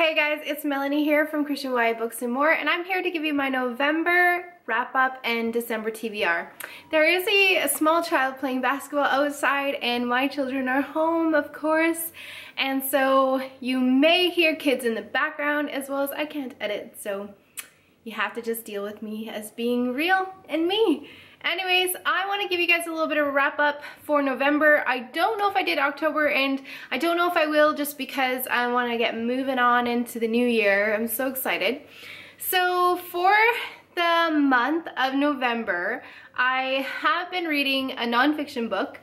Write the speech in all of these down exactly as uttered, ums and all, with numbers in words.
Hey guys, it's Melanie here from Christian Y A Books and More, and I'm here to give you my November wrap-up and December T B R. There is a, a small child playing basketball outside, and my children are home, of course, and so you may hear kids in the background, as well as I can't edit, so you have to just deal with me as being real and me. Anyways, I want to give you guys a little bit of a wrap up for November. I don't know if I did October, and I don't know if I will, just because I want to get moving on into the new year. I'm so excited. So for the month of November, I have been reading a nonfiction book,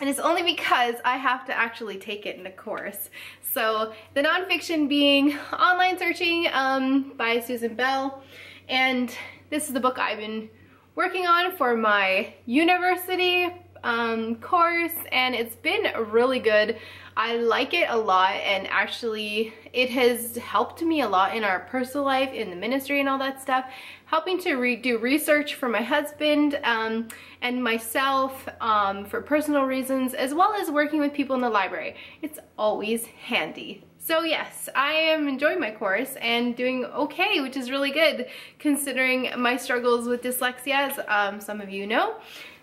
and it's only because I have to actually take it in a course. So the nonfiction being Online Searching um, by Susan Bell, and this is the book I've been working on for my university um, course, and it's been really good. I like it a lot, and actually it has helped me a lot in our personal life, in the ministry and all that stuff, helping to re do research for my husband um, and myself um, for personal reasons, as well as working with people in the library. It's always handy. So yes, I am enjoying my course and doing okay, which is really good considering my struggles with dyslexia, as um, some of you know.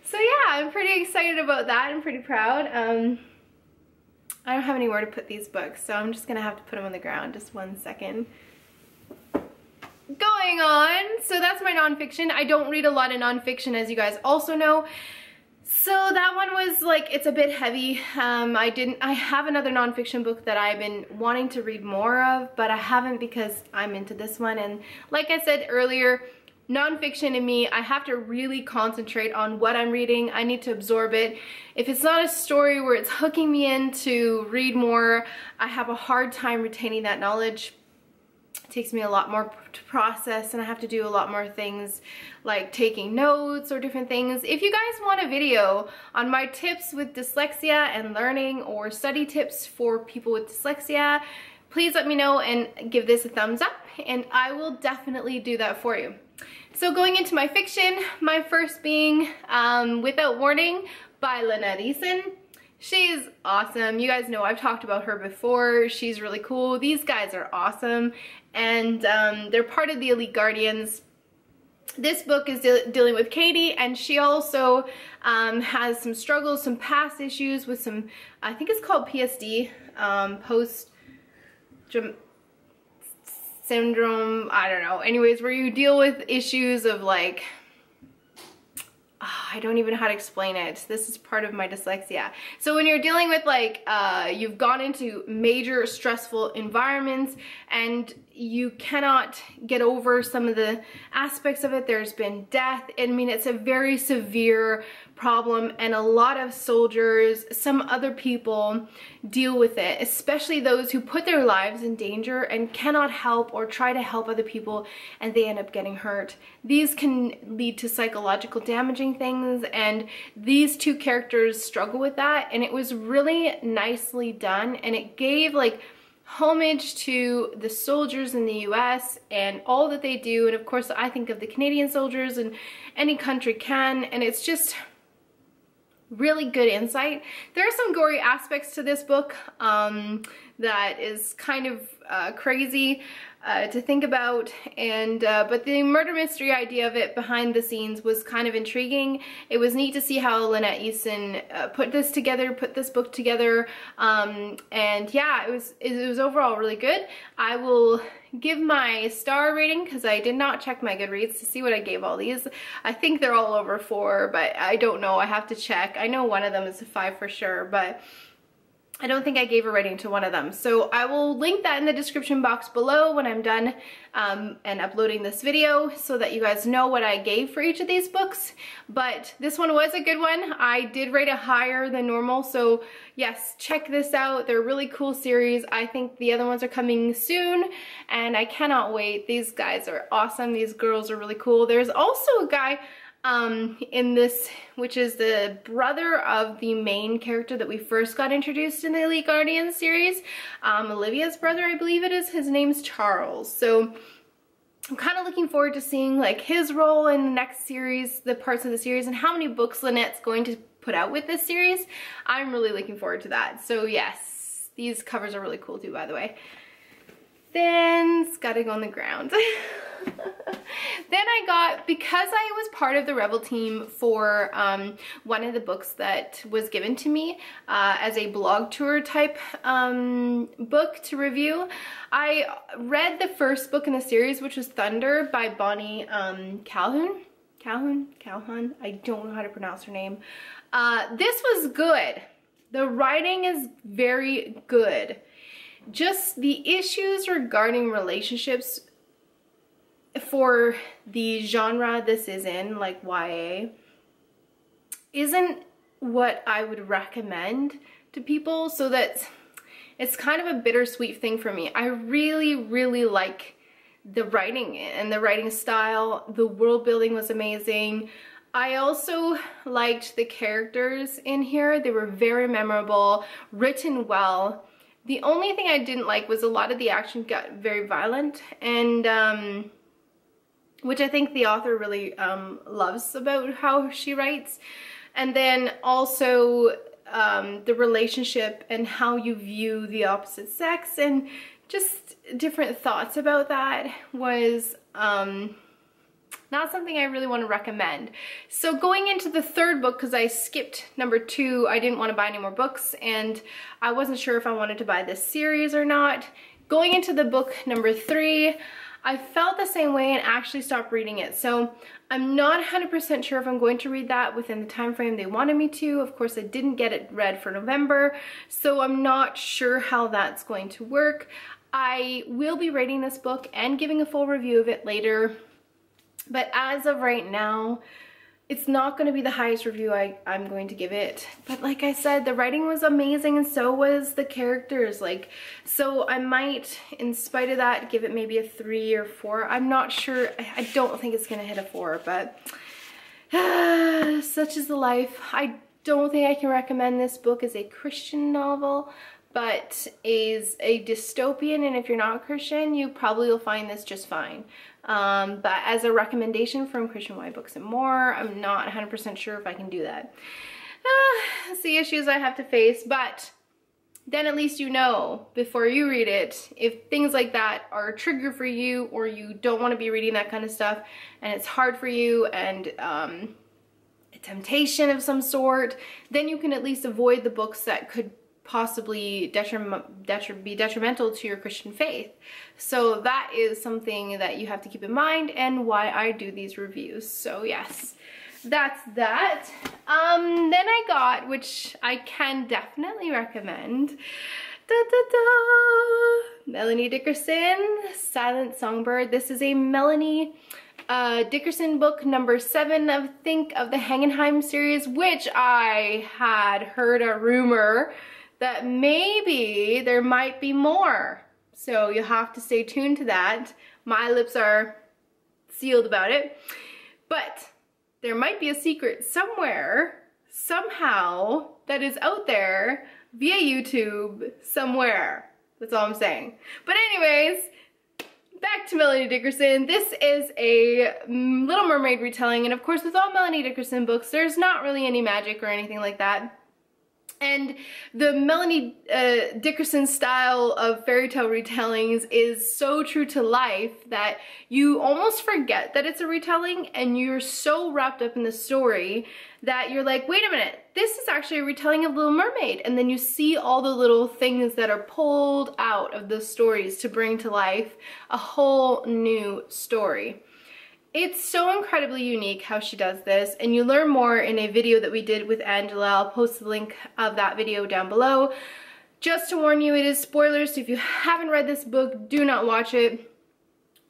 So yeah, I'm pretty excited about that. I'm pretty proud. Um, I don't have anywhere to put these books, so I'm just gonna have to put them on the ground. Just one second. Going on, so that's my nonfiction. I don't read a lot of nonfiction, as you guys also know. So that one was like, it's a bit heavy. Um, I didn't, I have another nonfiction book that I've been wanting to read more of, but I haven't because I'm into this one. And like I said earlier, nonfiction in me, I have to really concentrate on what I'm reading. I need to absorb it. If it's not a story where it's hooking me in to read more, I have a hard time retaining that knowledge. It takes me a lot more to process, and I have to do a lot more things like taking notes or different things. If you guys want a video on my tips with dyslexia and learning, or study tips for people with dyslexia, please let me know and give this a thumbs up, and I will definitely do that for you. So going into my fiction, my first being um, Without Warning by Lynette Eason. She's awesome. You guys know I've talked about her before. She's really cool. These guys are awesome, and um, they're part of the Elite Guardians. This book is de dealing with Katie, and she also um, has some struggles, some past issues with some, I think it's called P S D, um, post syndrome, I don't know. Anyways, where you deal with issues of like, I don't even know how to explain it. This is part of my dyslexia. So when you're dealing with like, uh, you've gone into major stressful environments and you cannot get over some of the aspects of it. There's been death. I mean, it's a very severe problem, and a lot of soldiers, some other people deal with it, especially those who put their lives in danger and cannot help or try to help other people, and they end up getting hurt. These can lead to psychological damaging things, and these two characters struggle with that, and it was really nicely done, and it gave like homage to the soldiers in the U S and all that they do, and of course I think of the Canadian soldiers, and any country can, and it's just really good insight. There are some gory aspects to this book um, that is kind of uh, crazy uh, to think about, and uh, but the murder mystery idea of it behind the scenes was kind of intriguing. It was neat to see how Lynette Eason uh, put this together, put this book together, um, and yeah, it was it was overall really good. I will give my star rating because I did not check my Goodreads to see what I gave all these. I think they're all over four, but I don't know. I have to check. I know one of them is a five for sure, but I don't think I gave a rating to one of them. So I will link that in the description box below when I'm done um, and uploading this video, so that you guys know what I gave for each of these books. But this one was a good one. I did rate it higher than normal. So yes, check this out. They're a really cool series. I think the other ones are coming soon, and I cannot wait. These guys are awesome. These girls are really cool. There's also a guy um in this, which is the brother of the main character that we first got introduced in the Elite Guardians series, um Olivia's brother, I believe it is. His name's Charles. So I'm kind of looking forward to seeing like his role in the next series, the parts of the series, and how many books Lynette's going to put out with this series. I'm really looking forward to that. So yes, these covers are really cool too, by the way. then scudding on the ground. Then I got, because I was part of the Rebel team for um, one of the books that was given to me uh, as a blog tour type um, book to review, I read the first book in the series, which was Thunder by Bonnie um, Calhoun. Calhoun? Calhoun? I don't know how to pronounce her name. Uh, this was good. The writing is very good. Just the issues regarding relationships for the genre this is in, like Y A, isn't what I would recommend to people, so that it's kind of a bittersweet thing for me. I really, really like the writing and the writing style. The world building was amazing. I also liked the characters in here. They were very memorable, written well. The only thing I didn't like was a lot of the action got very violent, and um, which I think the author really um, loves about how she writes. And then also um, the relationship and how you view the opposite sex and just different thoughts about that was um, not something I really want to recommend. So going into the third book, because I skipped number two, I didn't want to buy any more books, and I wasn't sure if I wanted to buy this series or not. Going into the book number three, I felt the same way and actually stopped reading it. So I'm not one hundred percent sure if I'm going to read that within the time frame they wanted me to. Of course, I didn't get it read for November, so I'm not sure how that's going to work. I will be rating this book and giving a full review of it later, but as of right now, it's not going to be the highest review I, I'm going to give it. But like I said, the writing was amazing, and so was the characters. Like, so I might, in spite of that, give it maybe a three or four. I'm not sure. I, I don't think it's going to hit a four, but uh, such is the life. I don't think I can recommend this book as a Christian novel, but is a dystopian, and if you're not Christian, you probably will find this just fine. Um, but as a recommendation from Christian Y Books and More, I'm not one hundred percent sure if I can do that. Ah, it's the issues I have to face, but then at least you know before you read it if things like that are a trigger for you, or you don't want to be reading that kind of stuff and it's hard for you, and um, a temptation of some sort, then you can at least avoid the books that could possibly detrim- detri- be detrimental to your Christian faith. So that is something that you have to keep in mind, and why I do these reviews. So yes, that's that. Um, then I got, which I can definitely recommend, da, da, da, Melanie Dickerson, Silent Songbird. This is a Melanie Uh, Dickerson book, number seven of think of the Hagenheim series, which I had heard a rumor that maybe there might be more. So you'll have to stay tuned to that. My lips are sealed about it. But there might be a secret somewhere, somehow, that is out there via YouTube somewhere. That's all I'm saying. But anyways, back to Melanie Dickerson. This is a Little Mermaid retelling, and of course with all Melanie Dickerson books, there's not really any magic or anything like that. And the Melanie uh, Dickerson style of fairy tale retellings is so true to life that you almost forget that it's a retelling, and you're so wrapped up in the story that you're like, wait a minute, this is actually a retelling of Little Mermaid. And then you see all the little things that are pulled out of the stories to bring to life a whole new story. It's so incredibly unique how she does this, and you learn more in a video that we did with Angela. I'll post the link of that video down below. Just to warn you, it is spoilers, so if you haven't read this book, do not watch it.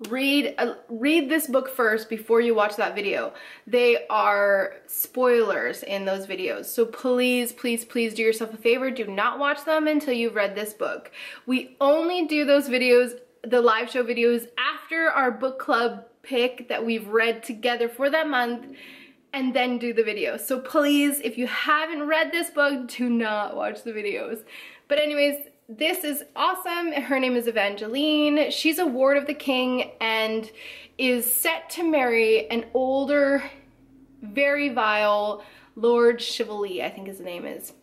Read, uh, read this book first before you watch that video. They are spoilers in those videos, so please, please, please do yourself a favor. Do not watch them until you've read this book. We only do those videos, the live show videos, after our book club pick that we've read together for that month, and then do the video. So please, if you haven't read this book, do not watch the videos. But anyways, this is awesome. Her name is Evangeline. She's a ward of the king and is set to marry an older, very vile Lord Chevalier, I think his name is.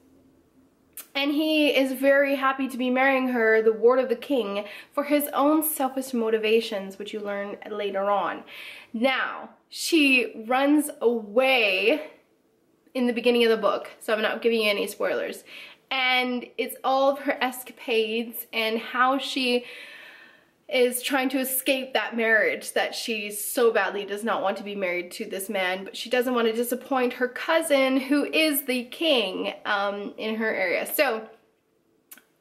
and he is very happy to be marrying her, the ward of the king, for his own selfish motivations, which you learn later on. Now, she runs away in the beginning of the book, so I'm not giving you any spoilers. And it's all of her escapades and how she is trying to escape that marriage, that she so badly does not want to be married to this man, but she doesn't want to disappoint her cousin, who is the king um, in her area. So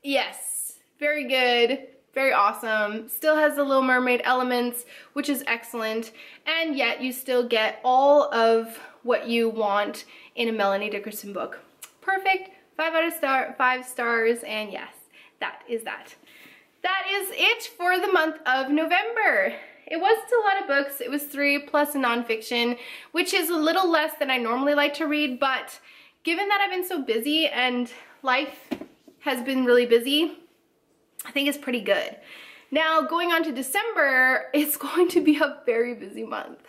yes, very good, very awesome. Still has the Little Mermaid elements, which is excellent, and yet you still get all of what you want in a Melanie Dickerson book. Perfect. Five out of star, five stars, and yes, that is that. That is it for the month of November. It wasn't a lot of books. It was three plus a nonfiction, which is a little less than I normally like to read, but given that I've been so busy and life has been really busy, I think it's pretty good. Now, going on to December, it's going to be a very busy month,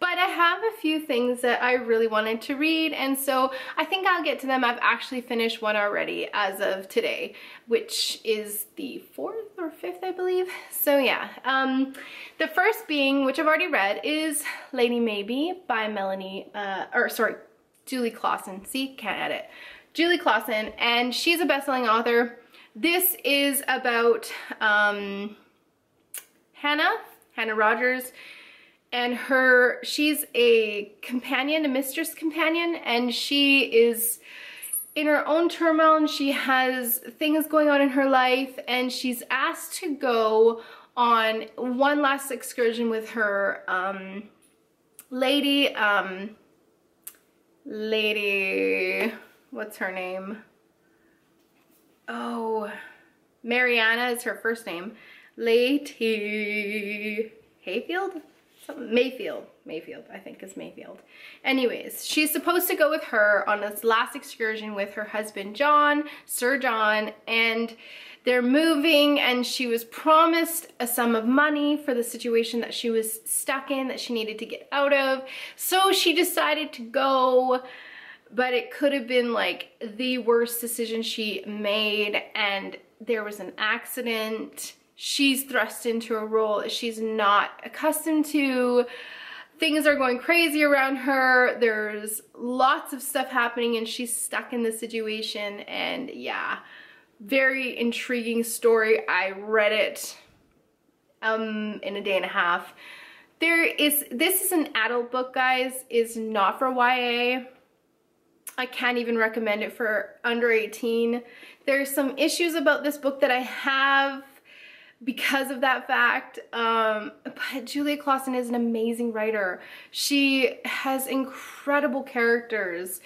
but I have a few things that I really wanted to read, and so I think I'll get to them. I've actually finished one already as of today, which is the fourth or fifth, I believe. So yeah, um, the first being, which I've already read, is Lady Maybe by Melanie, uh, or sorry, Julie Klassen. See, can't edit. Julie Klassen, and she's a best-selling author. This is about um, Hannah, Hannah Rogers, and her, she's a companion, a mistress companion, and she is in her own turmoil, and she has things going on in her life, and she's asked to go on one last excursion with her um, lady, um, lady, what's her name? Oh, Mariana is her first name. Lady Hayfield? Something. Mayfield. Mayfield, I think is Mayfield. Anyways, she's supposed to go with her on this last excursion with her husband, John, Sir John, and they're moving, and she was promised a sum of money for the situation that she was stuck in, that she needed to get out of. So she decided to go, but it could have been like the worst decision she made, and there was an accident. She's thrust into a role she's not accustomed to. Things are going crazy around her. There's lots of stuff happening, and she's stuck in this situation. And yeah, very intriguing story. I read it um, in a day and a half. There is, this is an adult book, guys. It's not for Y A. I can't even recommend it for under eighteen. There's some issues about this book that I have because of that fact, um, but Julia Klassen is an amazing writer. She has incredible characters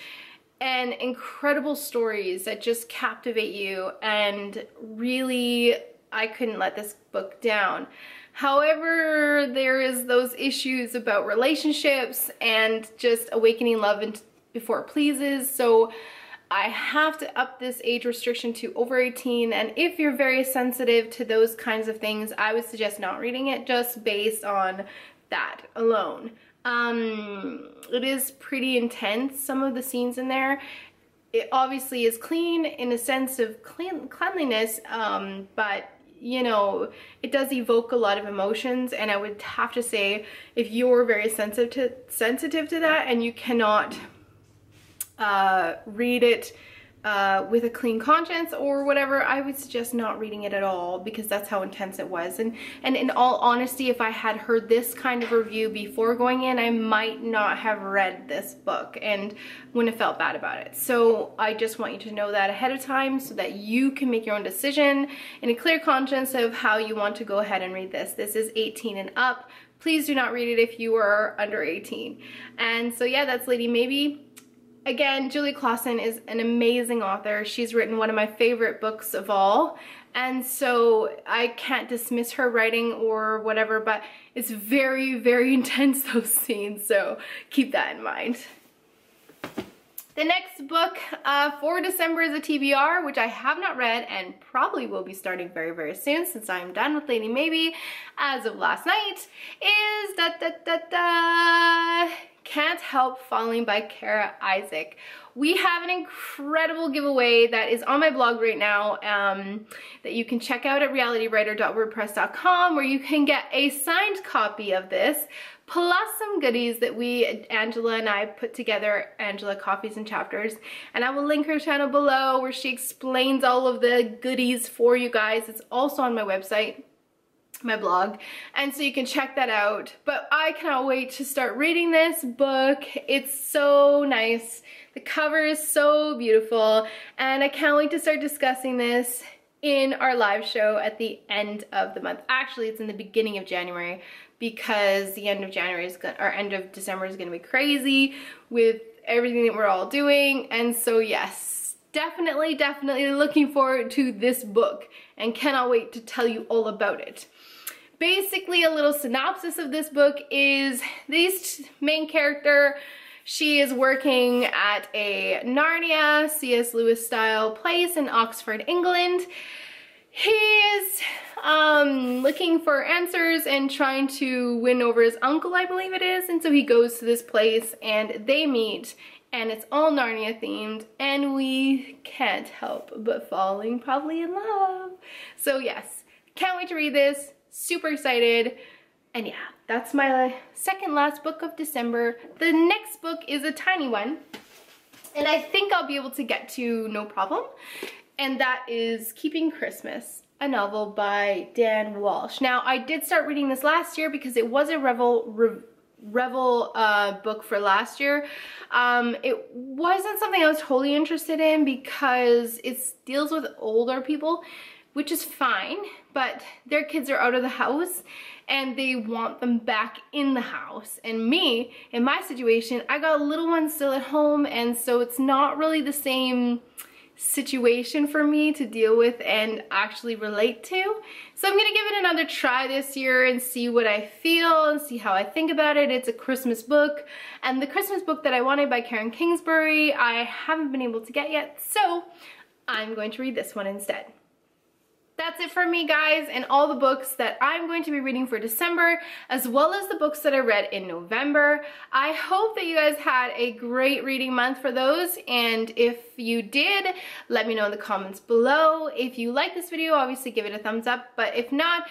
and incredible stories that just captivate you, and really, I couldn't let this book down. However, there is those issues about relationships and just awakening love and before it pleases, so I have to up this age restriction to over eighteen, and if you're very sensitive to those kinds of things, I would suggest not reading it just based on that alone. Um, it is pretty intense, some of the scenes in there. It obviously is clean in a sense of clean, cleanliness, um, but you know, it does evoke a lot of emotions, and I would have to say if you're very sensitive to, sensitive to that and you cannot Uh, read it uh, with a clean conscience or whatever, I would suggest not reading it at all, because that's how intense it was. And, and in all honesty, if I had heard this kind of review before going in, I might not have read this book and wouldn't have felt bad about it. So I just want you to know that ahead of time, so that you can make your own decision in a clear conscience of how you want to go ahead and read this. This is eighteen and up. Please do not read it if you are under eighteen. And so yeah, that's Lady Maybe. Again, Julie Klassen is an amazing author. She's written one of my favorite books of all, and so I can't dismiss her writing or whatever, but it's very, very intense, those scenes, so keep that in mind. The next book uh, for December is a T B R, which I have not read and probably will be starting very, very soon, since I'm done with Lady Maybe as of last night, is da da da da Can't Help Falling by Kara Isaac. We have an incredible giveaway that is on my blog right now um, that you can check out at reality writer dot wordpress dot com, where you can get a signed copy of this, plus some goodies that we, Angela and I, put together, Angela Copies and Chapters. And I will link her channel below where she explains all of the goodies for you guys. It's also on my website, my blog, and so you can check that out. But I cannot wait to start reading this book. It's so nice. The cover is so beautiful, and I can't wait to start discussing this in our live show at the end of the month. Actually, it's in the beginning of January, because the end of January is gonna, or end of December is gonna be crazy with everything that we're all doing. And so yes, definitely, definitely looking forward to this book and cannot wait to tell you all about it. Basically, a little synopsis of this book is this main character, she is working at a Narnia, C S Lewis style place in Oxford, England. He is um, looking for answers and trying to win over his uncle, I believe it is, and so he goes to this place and they meet, and it's all Narnia themed, and we can't help but falling probably in love. So yes, can't wait to read this, super excited. And yeah, that's my second last book of December. The next book is a tiny one, and I think I'll be able to get to no problem. And that is Keeping Christmas, a novel by Dan Walsh. Now, I did start reading this last year because it was a Revel re, Revel uh, book for last year. Um, it wasn't something I was totally interested in because it deals with older people, which is fine, but their kids are out of the house and they want them back in the house. And me, in my situation, I got a little one still at home, and so it's not really the same situation for me to deal with and actually relate to. So I'm gonna give it another try this year and see what I feel and see how I think about it. It's a Christmas book, and the Christmas book that I wanted by Karen Kingsbury I haven't been able to get yet, so I'm going to read this one instead. That's it for me, guys, and all the books that I'm going to be reading for December, as well as the books that I read in November. I hope that you guys had a great reading month for those, and if you did, let me know in the comments below. If you like this video, obviously give it a thumbs up, but if not,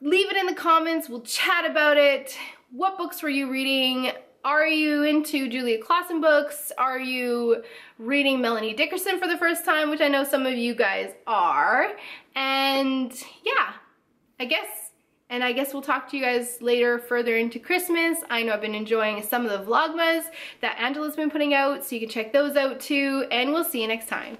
leave it in the comments. We'll chat about it. What books were you reading? Are you into Julie Klassen books? Are you reading Melanie Dickerson for the first time, which I know some of you guys are? And yeah, I guess, and I guess we'll talk to you guys later further into Christmas. I know I've been enjoying some of the vlogmas that Angela's been putting out, so you can check those out too, and we'll see you next time.